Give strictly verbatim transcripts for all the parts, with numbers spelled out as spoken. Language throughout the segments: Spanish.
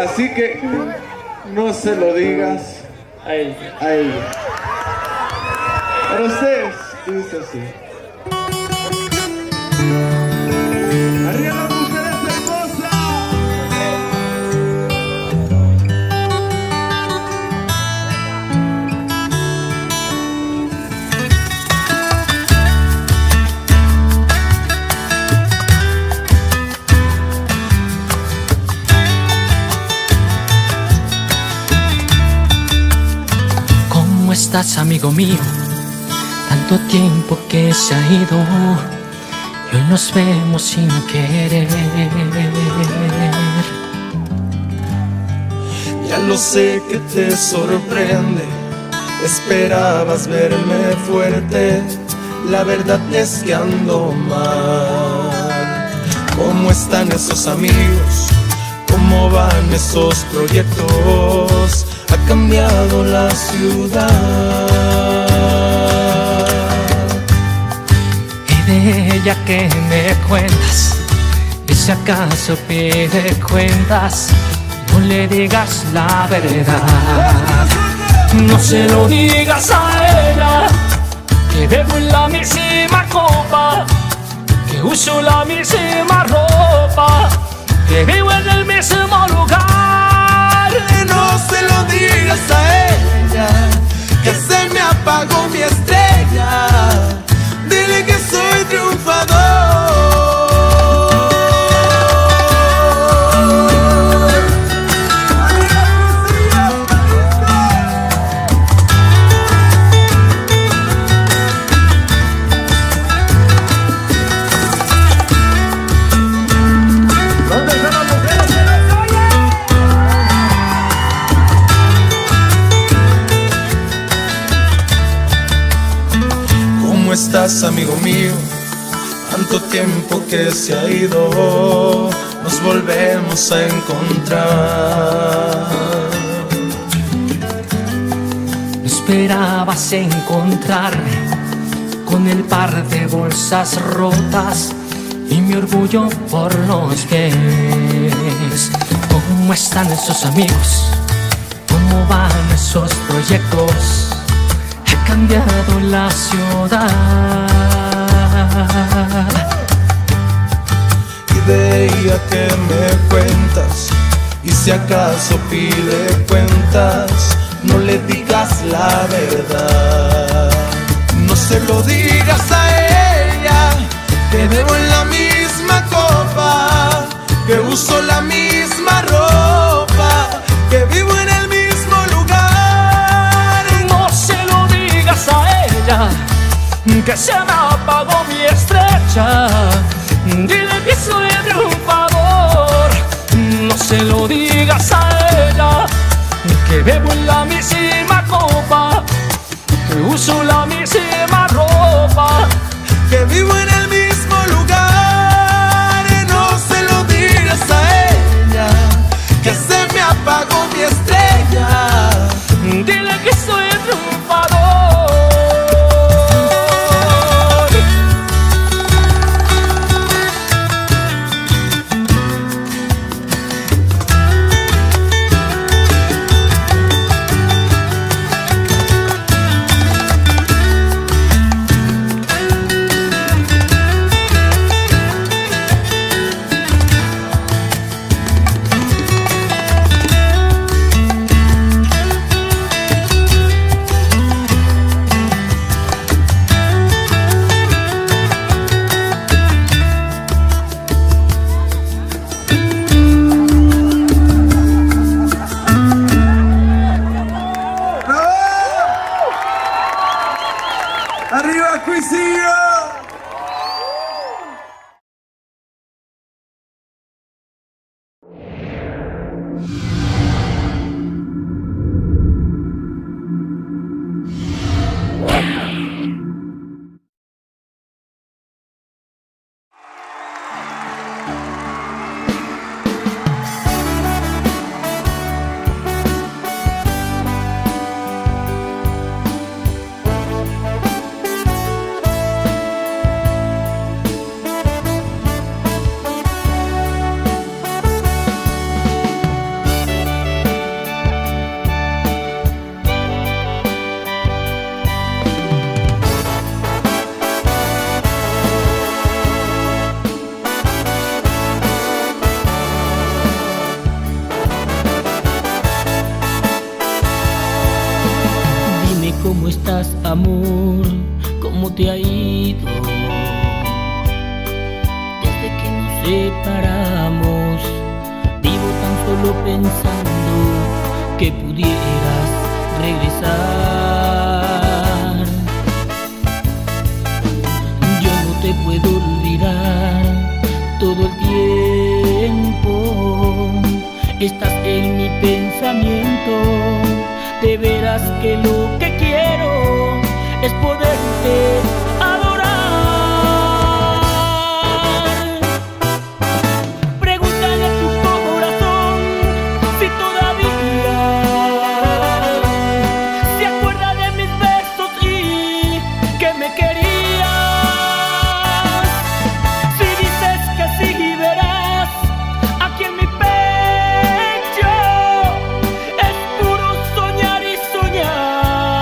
así que no se lo digas a ella. A ella. Para ustedes, dice así. ¿Cómo estás, amigo mío? Tanto tiempo que se ha ido y hoy nos vemos sin querer. Ya lo sé que te sorprende, esperabas verme fuerte, la verdad es que ando mal. ¿Cómo están esos amigos? ¿Cómo van esos proyectos? Ha cambiado la ciudad. Y de ella que me cuentas, y si acaso pide cuentas, no le digas la verdad. No se lo digas a ella, que bebo en la misma copa, que uso la misma ropa, que vivo en el mismo lugar. No se lo digas a ella, que se me apagó mi estrella. Dile que soy triunfador. ¿Cómo estás, amigo mío? Tanto tiempo que se ha ido, nos volvemos a encontrar. No esperabas encontrarme con el par de bolsas rotas y mi orgullo por los pies. ¿Cómo están esos amigos? ¿Cómo van esos proyectos? Ha cambiado la ciudad. Y de ella que me cuentas, y si acaso pide cuentas, no le digas la verdad. No se lo digas a ella, que bebo en la misma copa, que uso la misma ropa, que vivo en el mismo lugar. No se lo digas a ella, que se me apagó mi estrella. Dile que soy triunfador. No se lo digas a ella, que bebo en la misma copa, que uso la misma ropa, que vivo en el mismo lugar. No se lo digas a ella, que se me apagó mi estrella. Dile que soy triunfador. Amor, ¿cómo te ha ido? Desde que nos separamos, vivo tan solo pensando que pudieras regresar. Yo no te puedo olvidar todo el tiempo. Estás en mi pensamiento. Te verás que lo que quiero es poderte adorar. Pregúntale a tu corazón si todavía se acuerda de mis besos y que me querías. Si dices que sí, verás aquí en mi pecho es puro soñar y soñar tus besos.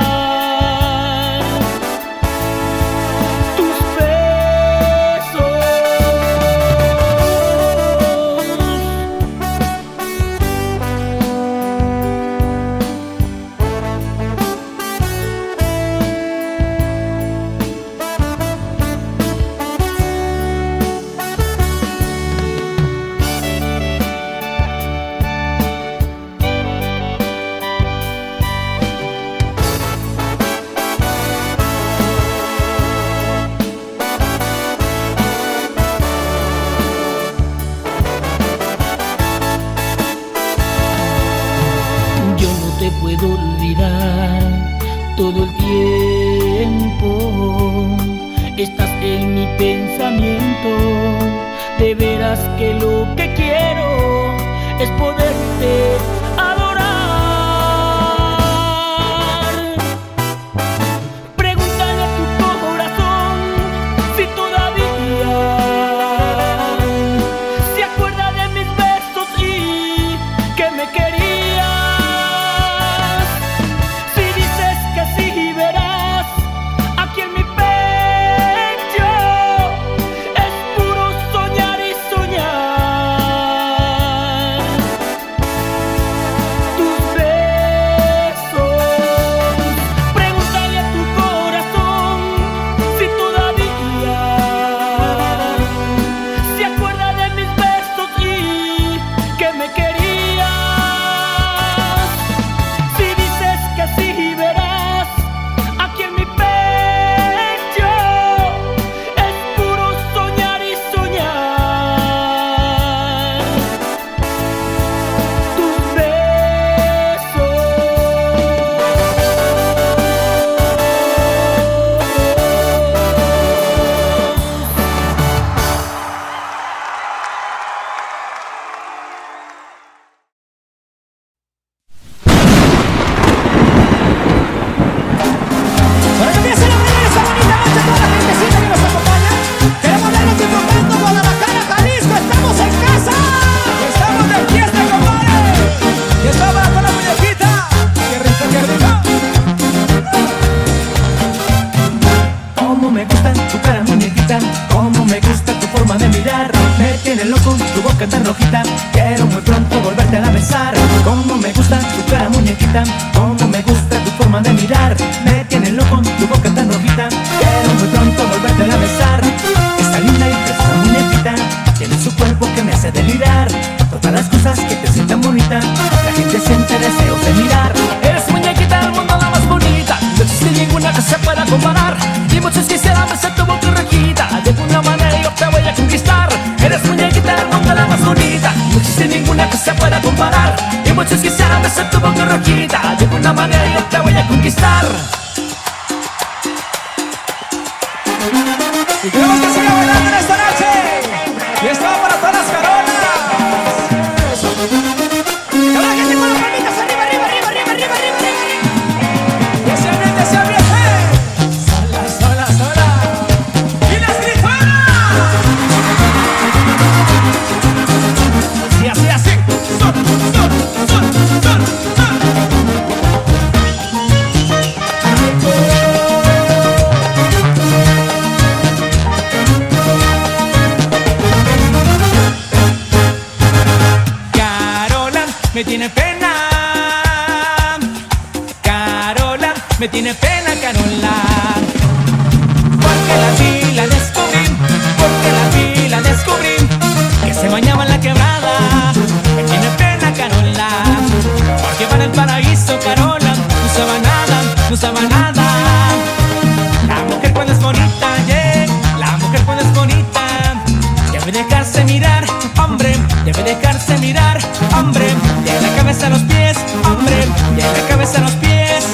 Te puedo olvidar todo el tiempo. Estás en mi pensamiento. Te verás que lo que quiero es poderte adorar. Pregúntale a tu corazón si todavía se acuerda de mis besos y que me querías. Tan rojita, quiero muy pronto volverte a besar. Como me gusta tu cara, muñequita, como me gusta tu forma de mirar. Me tienes loco tu boca tan rojita, quiero muy pronto volverte a besar. Esta linda y preciosa muñequita tiene su cuerpo que me hace delirar. Todas las cosas que te sientan bonita, la gente siente deseos de mirar. Eres muñequita del mundo la más bonita, no existe ninguna que se pueda comparar. Y muchos quisieran besar tu boca rojita, de alguna manera yo te voy a conquistar. Eres muñequita del mundo la más bonita, no existe ninguna que se pueda comparar. Y muchos quisieran besar tu boca rojita, de alguna manera yo te voy a conquistar. Y tenemos que seguir bailando en esta noche. Y esto va para todas las carolas. ¡Cada la gente con las palmitas arriba, arriba, arriba, arriba, arriba, arriba! ¡Que se abriete, se abriete! ¡Sola, sola, sola! ¡Y las gritonas! Así, así, sol, sol, sol, sol, sol. Carola me tiene pena, Carola me tiene pena. carola. Porque la vi, la descubrí, porque la vi, la descubrí, que se bañaba en la quebrada, en plena carola. Porque va en el paraíso, carola, no usaba nada, no usaba nada. La mujer cuando es bonita, yeah, la mujer cuando es bonita, debe dejarse mirar, hombre, debe dejarse mirar, hombre, de la cabeza a los pies, hombre, de la cabeza a los pies.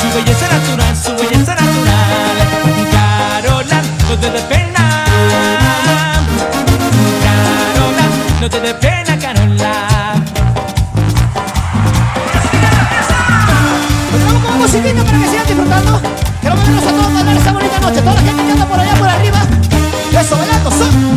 Su belleza natural, su belleza natural, Carola, no te dé pena. Carola, no te dé pena, Carola. Pues vamos con un musiquito para que sigan disfrutando. Quiero verlos a todos bailar esta bonita noche. Toda la gente que anda por allá, por arriba, eso, bailando, son.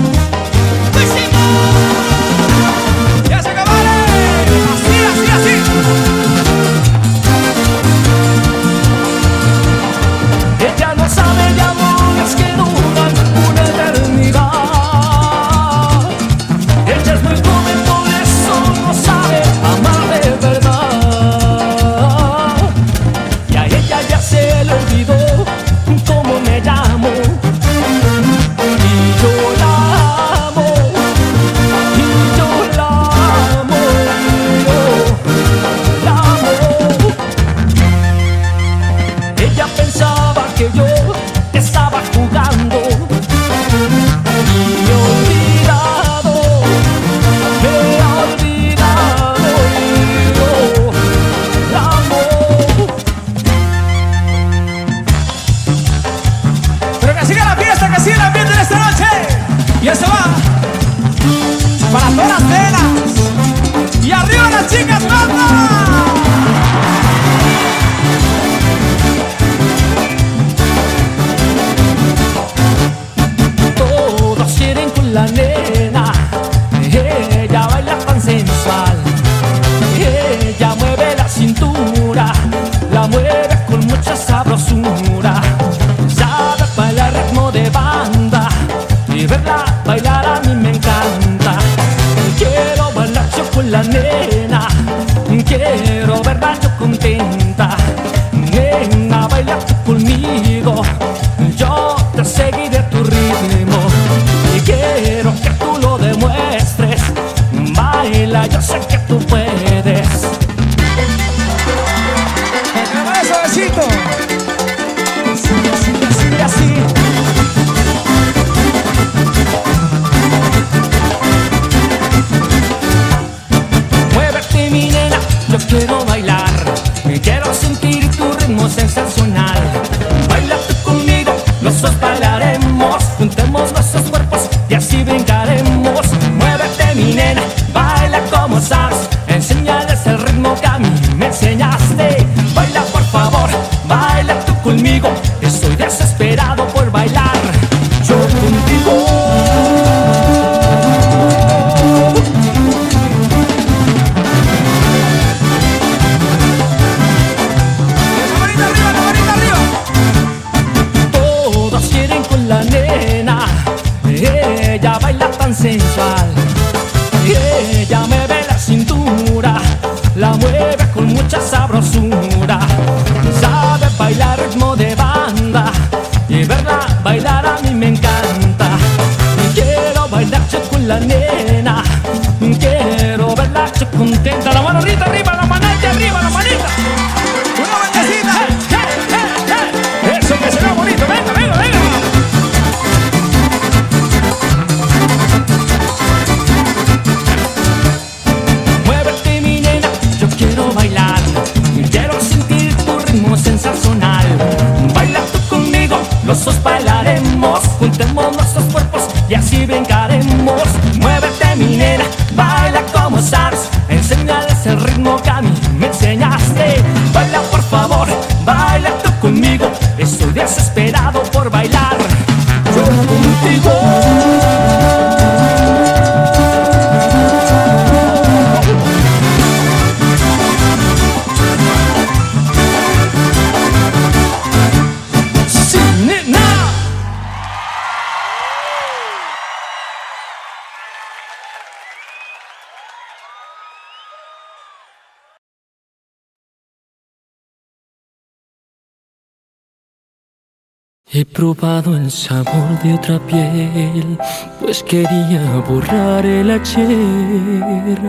He probado el sabor de otra piel, pues quería borrar el ayer.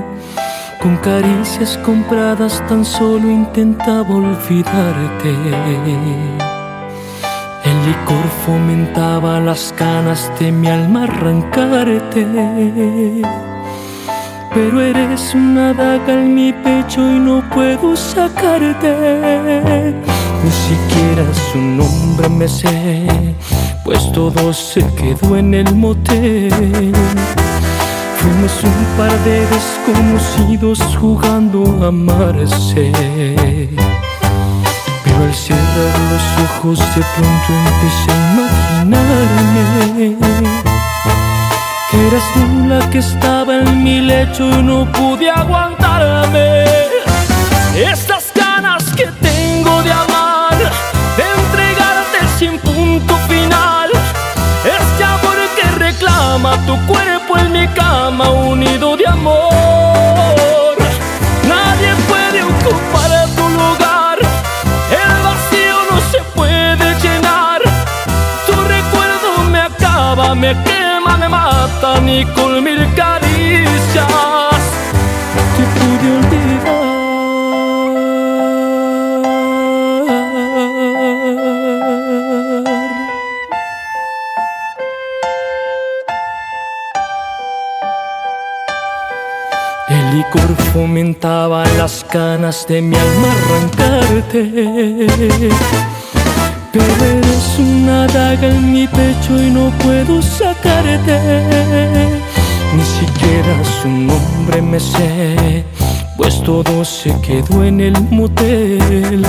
Con caricias compradas tan solo intentaba olvidarte. El licor fomentaba las ganas de mi alma arrancarte, pero eres una daga en mi pecho y no puedo sacarte. Ni siquiera su nombre me sé, pues todo se quedó en el motel. Fuimos un par de desconocidos jugando a amarse, pero al cerrar los ojos de pronto empecé a imaginarme que eras tú la que estaba en mi lecho y no pude aguantarme. Estas ganas que tengo de amar, tu cuerpo en mi cama, unido de amor. Nadie puede ocupar tu lugar, el vacío no se puede llenar. Tu recuerdo me acaba, me quema, me mata, ni con mil caricias te pude olvidar. El licor fomentaba las ganas de mi alma arrancarte, pero eres una daga en mi pecho y no puedo sacarte. Ni siquiera su nombre me sé, pues todo se quedó en el motel.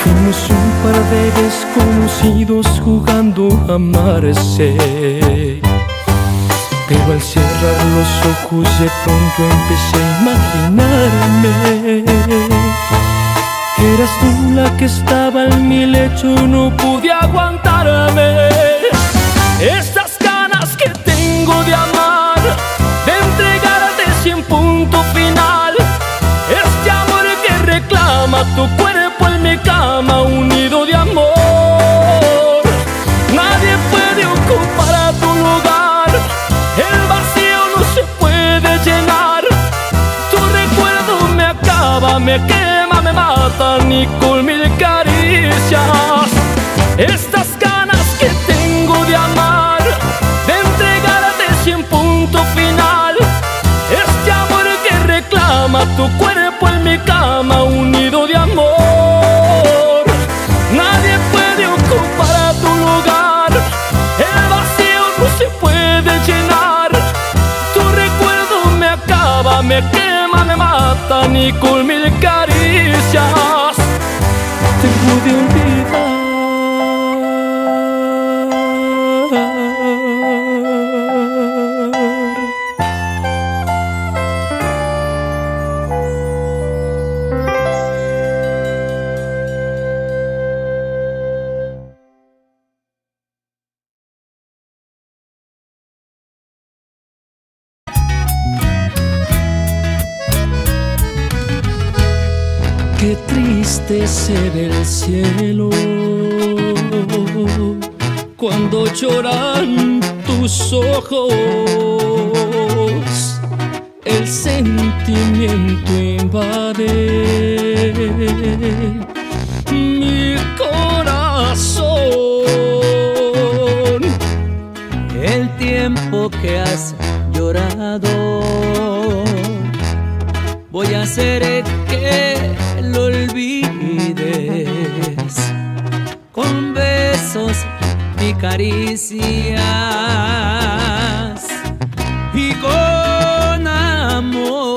Fuimos un par de desconocidos jugando a amarse, pero al cerrar los ojos de pronto empecé a imaginarme que eras tú la que estaba en mi lecho y no pude aguantarme. Estas ganas que tengo de amar, de entregarte sin punto final, este amor que reclama tu cuerpo en mi cama, unido de amor. Nadie puede ocupar tu lugar, el vacío no se puede llenar. Tu recuerdo me acaba, me quema, me mata, ni con mil caricias. Estas ganas que tengo de amar, de entregarte sin punto final, este amor que reclama tu cuerpo en mi cama, unido de amor. Nadie puede ocupar tu lugar, el vacío no se puede llenar. Me quema, me mata, ni con mil caricias te pude olvidar. Qué triste se ve el cielo cuando lloran tus ojos. El sentimiento invade mi corazón. El tiempo que has llorado voy a hacer que lo olvides, con besos y caricias y con amor.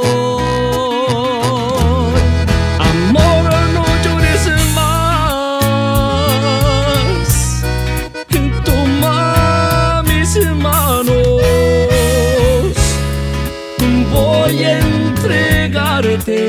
Amor, no llores más, toma mis manos, voy a entregarte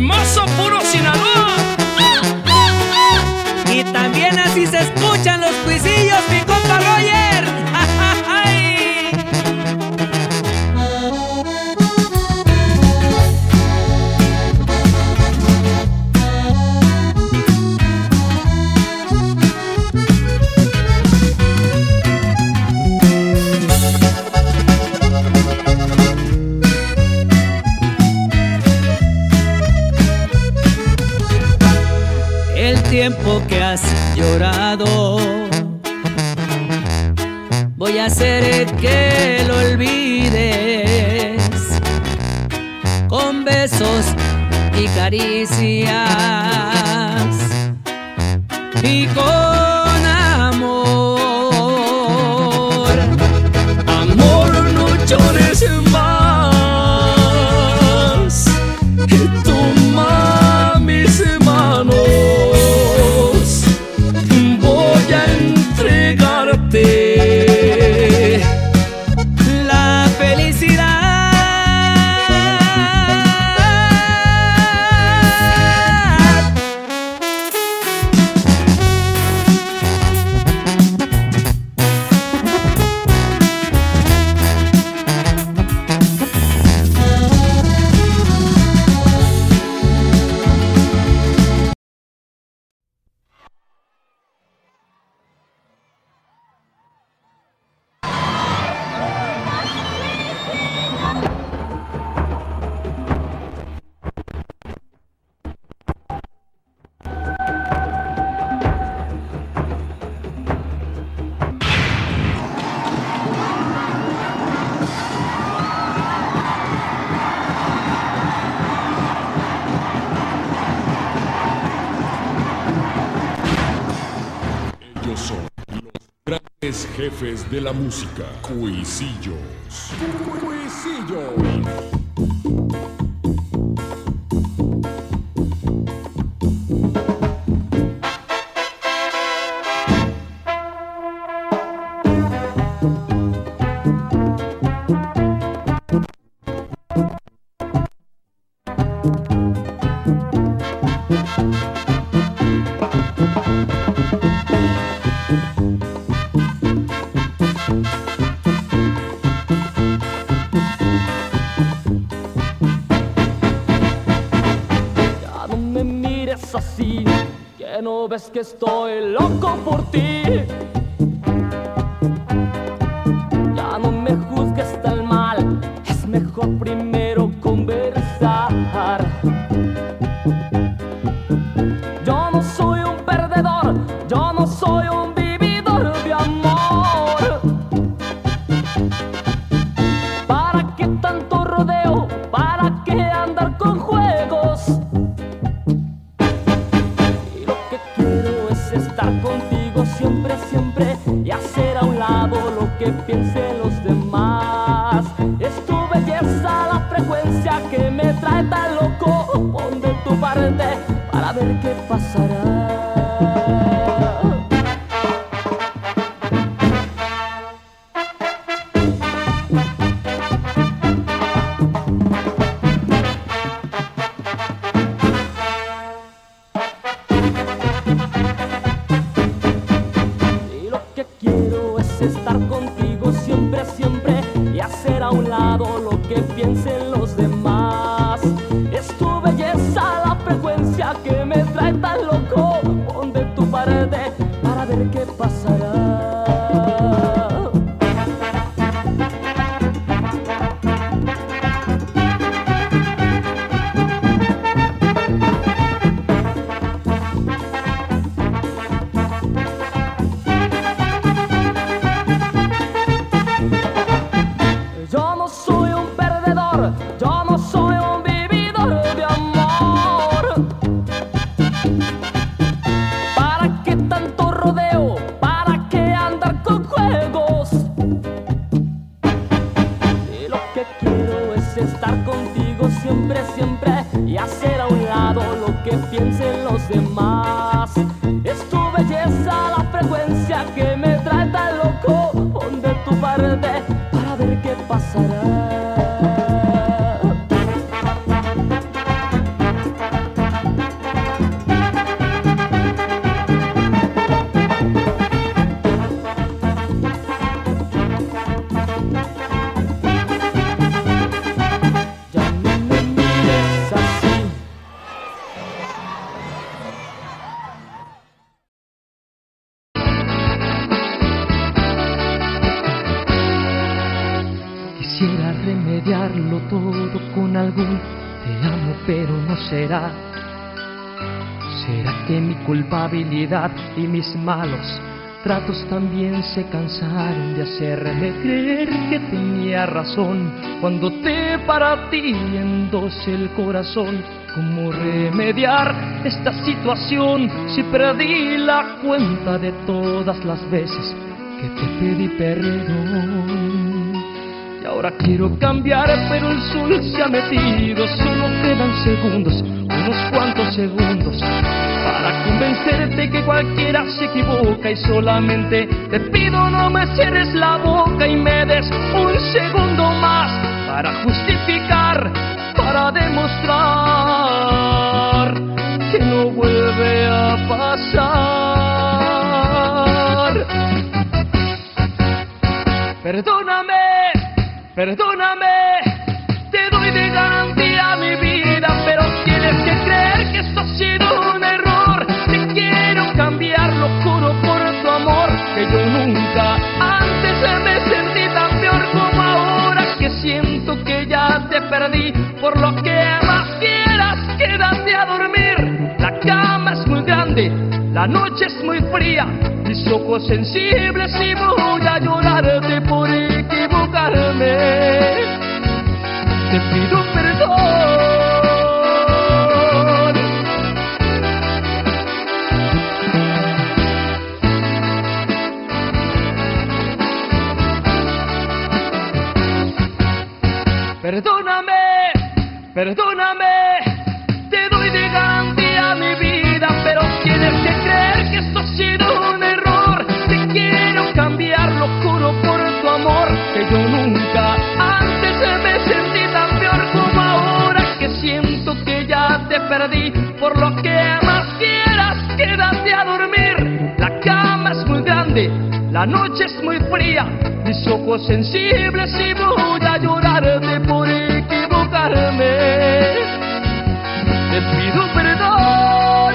Mimoso puro Sinaloa. Y también así se escuchan los cuisillos, mi compa Roger. El tiempo que has llorado, voy a hacer que lo olvides, con besos y caricias y con amor. Amor, no llores más, y toma mis manos. Jefes de la música, Cuisillos. Cuisillos. Así que no ves que estoy loco por ti, ya no me juzgues tan mal, es mejor primero conversar. Yo no soy un perdedor, yo no soy un vividor de amor. ¿Para qué tanto rodeo? ¿Para qué andar con juegos? Contigo siempre, siempre, y hacer a un lado lo que piensen los demás. Es tu belleza la frecuencia que me trae tan loco. Pon de tu parte para ver qué pasará. Pasará. remediarlo todo con algún te amo, pero no será. ¿Será que mi culpabilidad y mis malos tratos también se cansaron de hacerme creer que tenía razón cuando te partí en dos el corazón? ¿Cómo remediar esta situación si perdí la cuenta de todas las veces que te pedí perdón? Y ahora quiero cambiar, pero el sol se ha metido. Solo quedan segundos, unos cuantos segundos, para convencerte que cualquiera se equivoca. Y solamente te pido no me cierres la boca y me des un segundo más para justificar, para demostrar que no vuelve a pasar. Perdóname, perdóname, te doy de garantía mi vida, pero tienes que creer que esto ha sido un error. Te quiero cambiar, lo juro por tu amor, que yo nunca antes me sentí tan peor como ahora, que siento que ya te perdí. Por lo que más quieras, quédate a dormir. La cama es muy grande, la noche es muy fría, mis ojos sensibles y voy a llorarte por equivocarme. Te pido perdón. Perdóname, perdóname, te doy de garantía mi vida, pero tienes que creer que esto ha sido un error. Te quiero cambiar, lo juro por tu amor, que yo nunca antes me sentí tan peor como ahora, que siento que ya te perdí. Por lo que más quieras, quédate a dormir. La cama es muy grande, la noche es muy fría, mis ojos sensibles y voy a llorarte por equivocarme. Te pido perdón,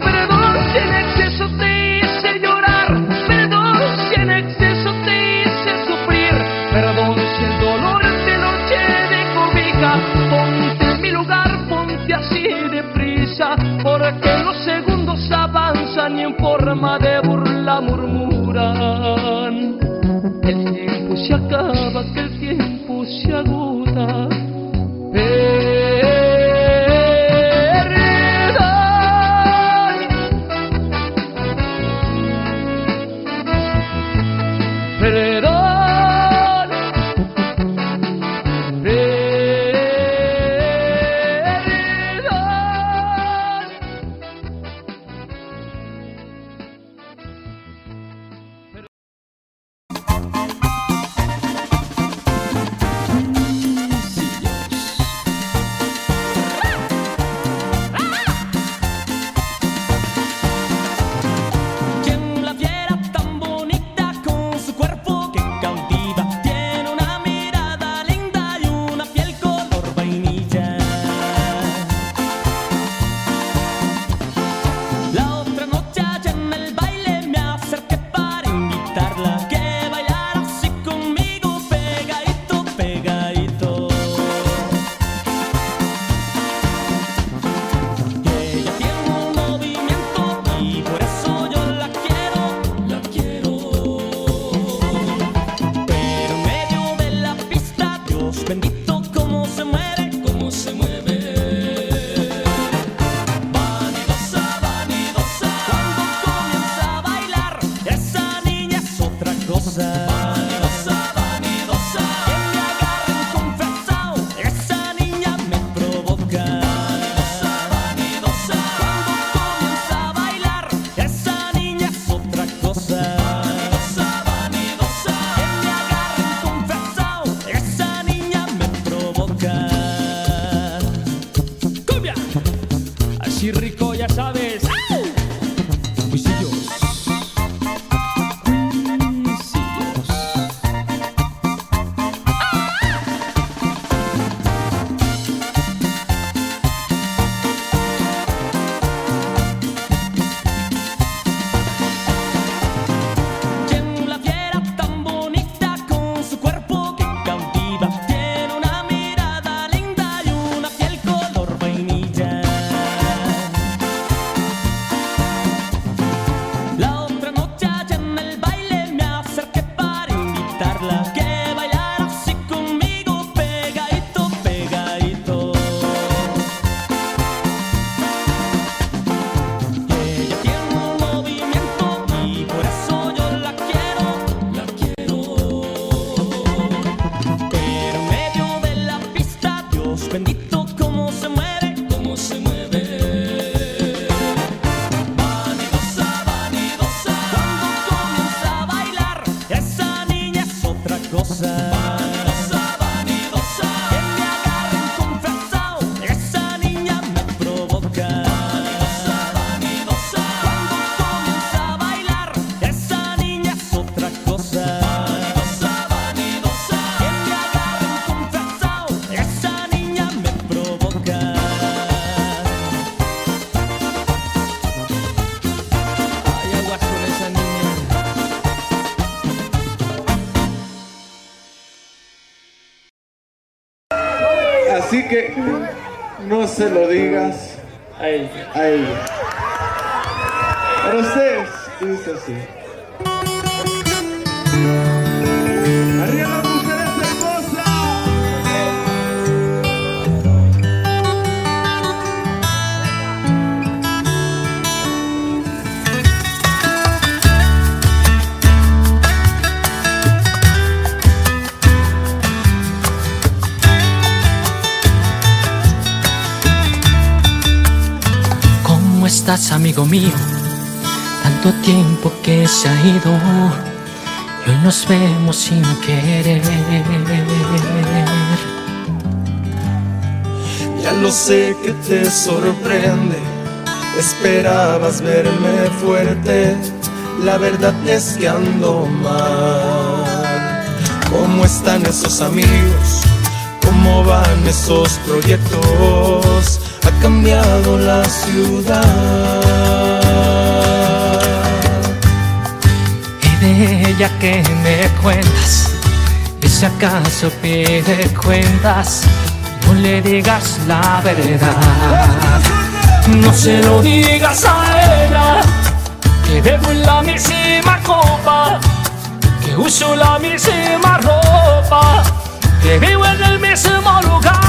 perdón si en exceso te hice llorar, perdón si en exceso te hice sufrir, perdón si el dolor te lo llené de cobija. Ponte en mi lugar, ponte así deprisa, porque los segundos avanzan y en forma de burla murmuran. El tiempo se acaba, que el tiempo se agota. Thank you. Así que no se lo digas a ella. A ella. Pero ustedes, dice así. ¡Arriba las mujeres hermosas. ¿Cómo estás, amigo mío? Tanto tiempo que se ha ido y hoy nos vemos sin querer. Ya lo sé que te sorprende, esperabas verme fuerte, la verdad es que ando mal. ¿Cómo están esos amigos? ¿Cómo van esos proyectos? Ha cambiado la ciudad. Y de ella que me cuentas, y si acaso pide cuentas, no le digas la verdad. No se lo digas a ella, que bebo en la misma copa, que uso la misma ropa, que vivo en el mismo lugar.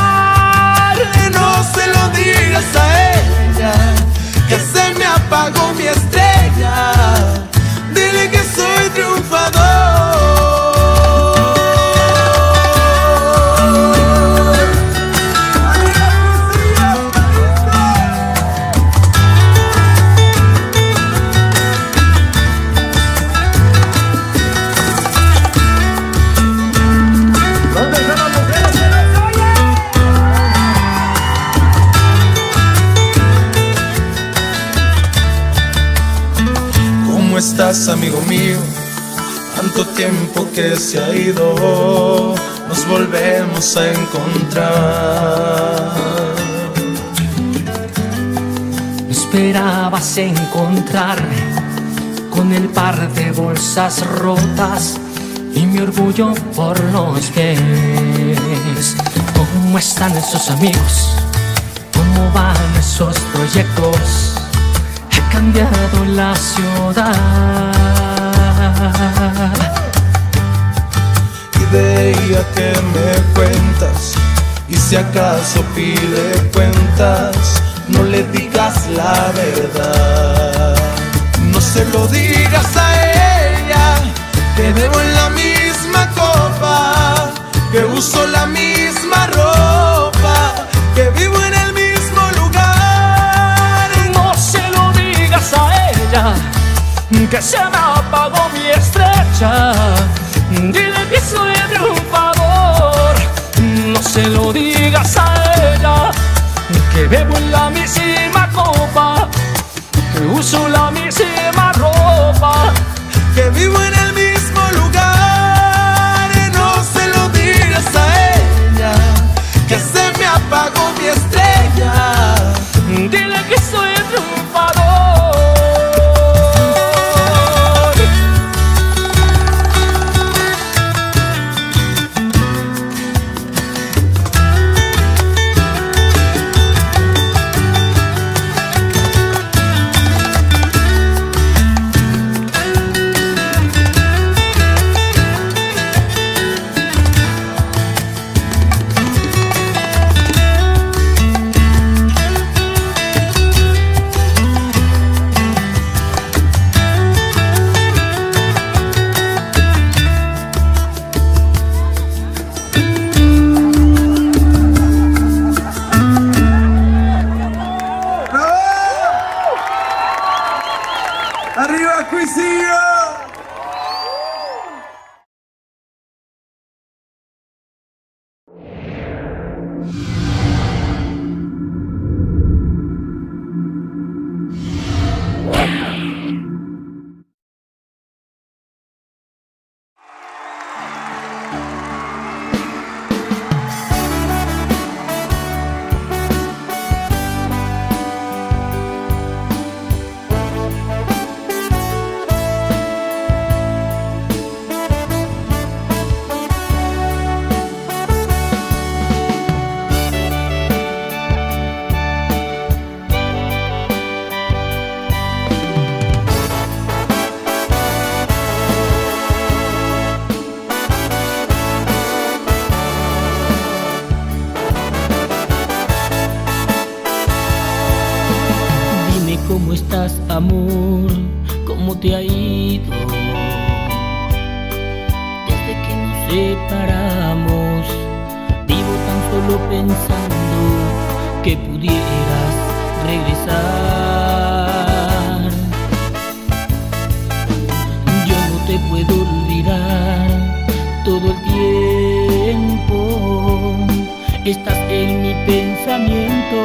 No se lo digas a ella, que se me apagó mi estrella. Dile que soy triunfador. ¿Cómo estás, amigo mío? Tanto tiempo que se ha ido, nos volvemos a encontrar. No esperabas encontrarme con el par de bolsas rotas y mi orgullo por los pies. ¿Cómo están esos amigos? ¿Cómo van esos proyectos? Ha cambiado la ciudad. Y de ella que me cuentas, y si acaso pide cuentas, no le digas la verdad. No se lo digas a ella, que bebo en la misma copa, que uso la misma ropa, que vivo en el mismo lugar. No se lo digas a ella, que se me apagó mi estrella. Dile que soy triunfador. No se lo digas a ella, que bebo en la misma copa, que uso la misma ropa, que vivo en el mismo lugar. No se lo digas a ella, que se me apagó mi estrella. Dile que soy triunfador. Thank you. Amor, ¿cómo te ha ido? Desde que nos separamos, vivo tan solo pensando que pudieras regresar. Yo no te puedo olvidar todo el tiempo. Estás en mi pensamiento,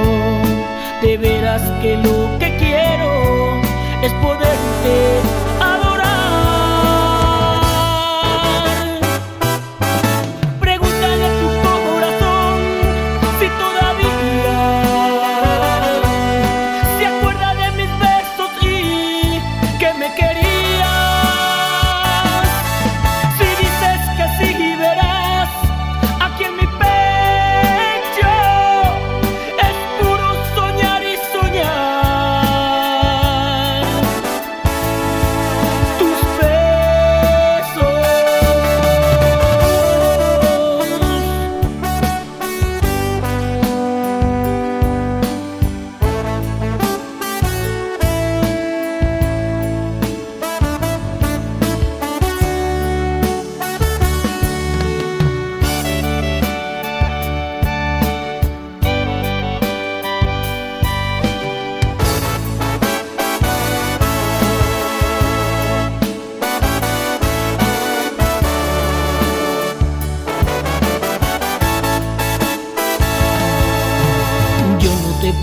te verás que lo que quiero es poderte adorar. Pregúntale a tu corazón si todavía se acuerda de mis besos y que me querías. Si dices que sí, verás aquí en mi pecho es puro soñar y soñar.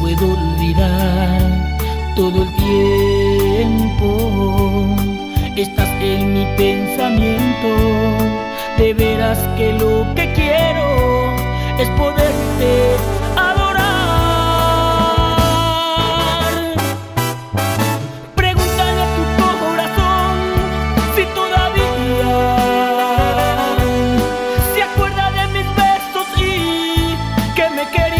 Puedo olvidar todo el tiempo. Estás en mi pensamiento, de veras que lo que quiero es poderte adorar. Pregúntale a tu corazón si todavía se acuerda de mis besos y que me querías.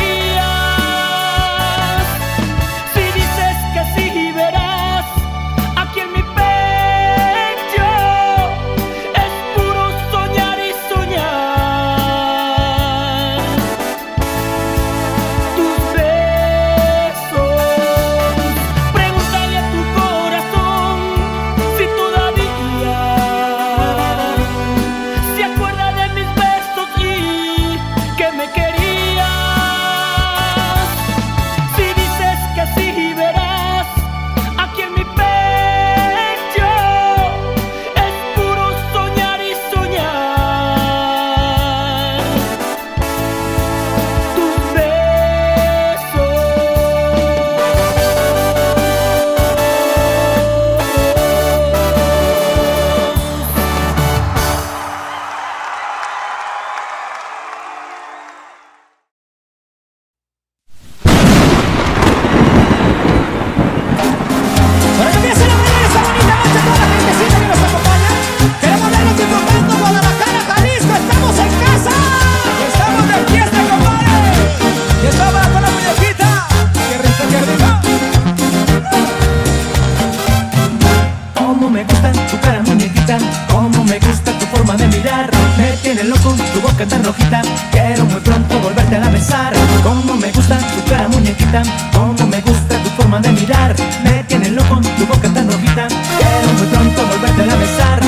Tan rojita, quiero muy pronto volverte a besar. Como me gusta tu cara, muñequita, como me gusta tu forma de mirar. Me tienes loco tu boca tan rojita, quiero muy pronto volverte a besar.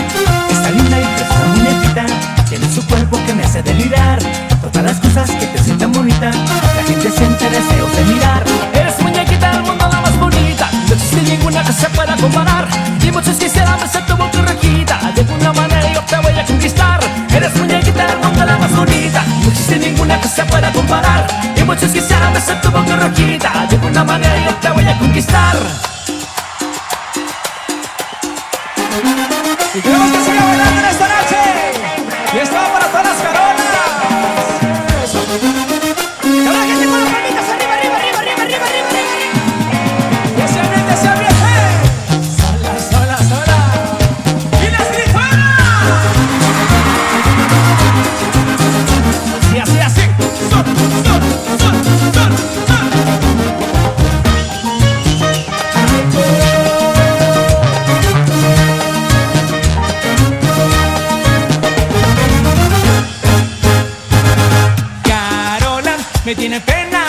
Esta linda y preciosa muñequita tiene su cuerpo que me hace delirar. Todas las cosas que te sientan bonita, la gente siente deseos de mirar. Eres muñequita del mundo la más bonita, no existe ninguna que se pueda comparar. Y muchos quisieran besar tu boca rojita, de alguna manera yo te voy a conquistar. Eres muñequita del mundo la más bonita, no existe ninguna que se pueda comparar. conquistar. Y tenemos que seguir bailando en esta noche. Y esto va para todas las caronas. Cada gente con las palmitas arriba, arriba, arriba, arriba, arriba, arriba. Que se abre, que se abre. Sola, sola, sola. Y las gritonas. Y así, así. Sol, sol, sol, sol, sol. Me tiene pena,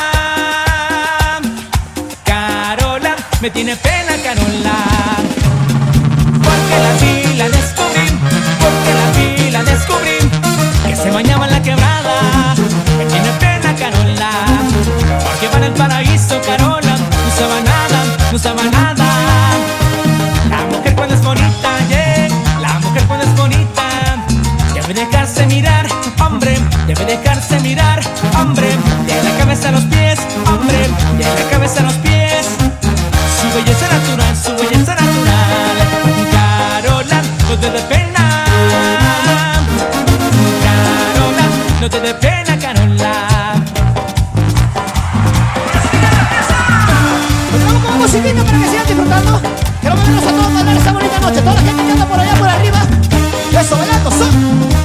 Carola, me tiene pena, Carola. Porque la vi, la descubrí, porque la vi, la descubrí, que se bañaba en la quebrada. Me tiene pena, Carola, porque va en el paraíso, Carola, no usaba nada, no usaba nada. La mujer cuando es bonita, yeah, la mujer cuando es bonita, debe dejarse mirar, hombre, debe dejarse mirar, hombre. A los pies, hombre, de la cabeza a los pies. Su belleza natural, su belleza natural. Carola, no te dé pena. Carola, no te dé pena, Carola. Nos vamos con un musiquito para que sigan disfrutando. Quiero verlos a todos bailar esta bonita noche. Toda la gente que anda por allá, por arriba. Eso, bailando, son.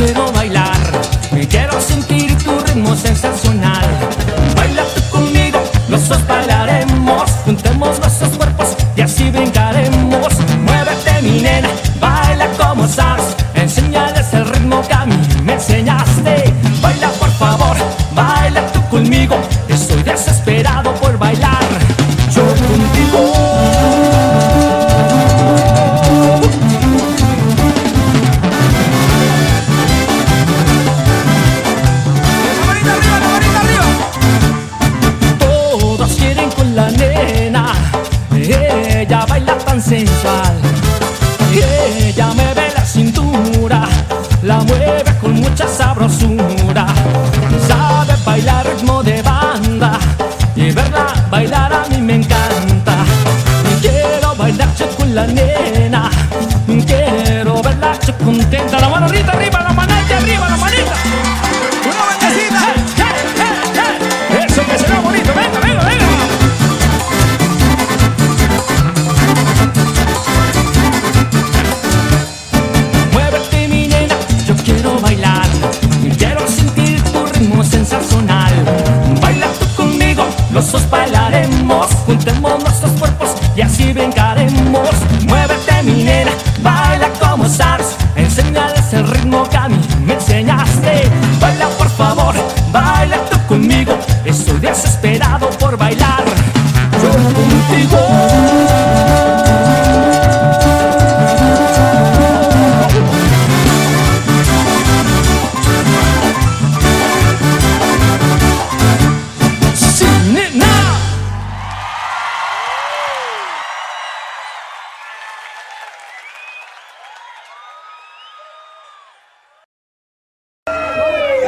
Quiero bailar, quiero sentir tu ritmo.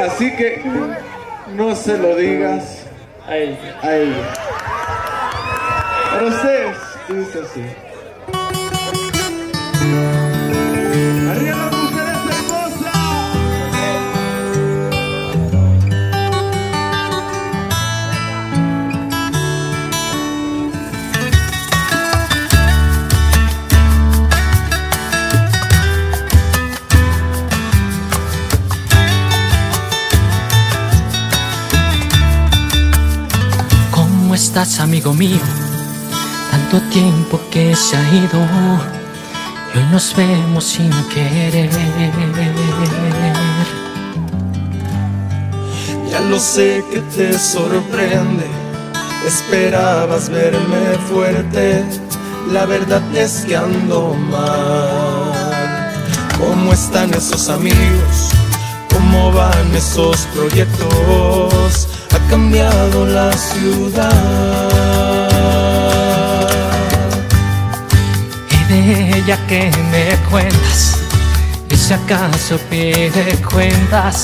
así que no se lo digas a ella. A ella. Para ustedes, dice así. ¿Cómo estás, amigo mío? Tanto tiempo que se ha ido y hoy nos vemos sin querer. Ya lo sé que te sorprende, esperabas verme fuerte, la verdad es que ando mal. ¿Cómo están esos amigos? ¿Cómo van esos proyectos? Ha cambiado la ciudad. Y de ella que me cuentas, y si acaso pide cuentas,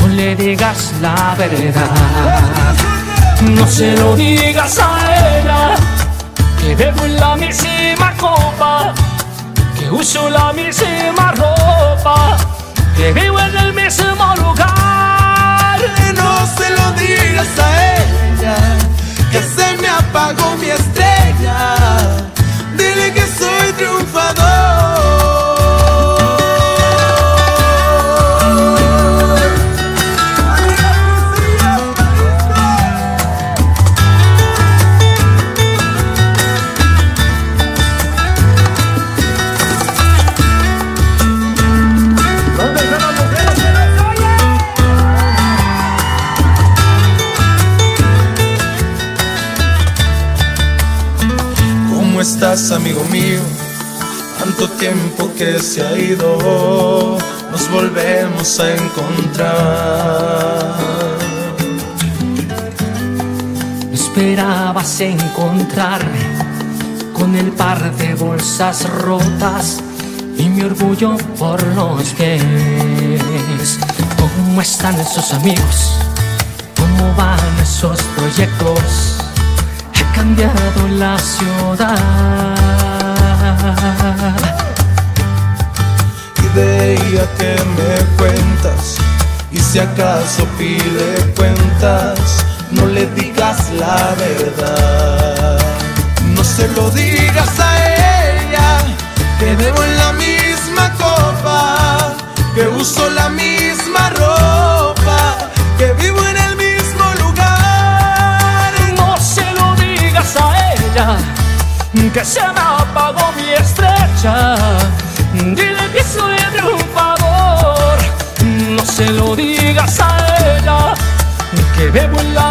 no le digas la verdad. No se lo digas a ella, que bebo en la misma copa, que uso la misma ropa, que vivo en el mismo lugar. No se lo digas a ella, que se me apagó mi estrella. Dile que soy triunfador. ¿Cómo estás, amigo mío? Tanto tiempo que se ha ido, nos volvemos a encontrar. No esperabas encontrarme con el par de bolsas rotas y mi orgullo por los pies. ¿Cómo están esos amigos? ¿Cómo van esos proyectos? Ha cambiado la ciudad. Y de ella que me cuentas, y si acaso pide cuentas, no le digas la verdad. No se lo digas a ella, que bebo en la misma copa, que uso la misma ropa, que vivo en el mismo lugar. No se lo digas a ella, que se me apagó mi estrella. Dile que soy triunfador. No se lo digas a ella, que bebo en la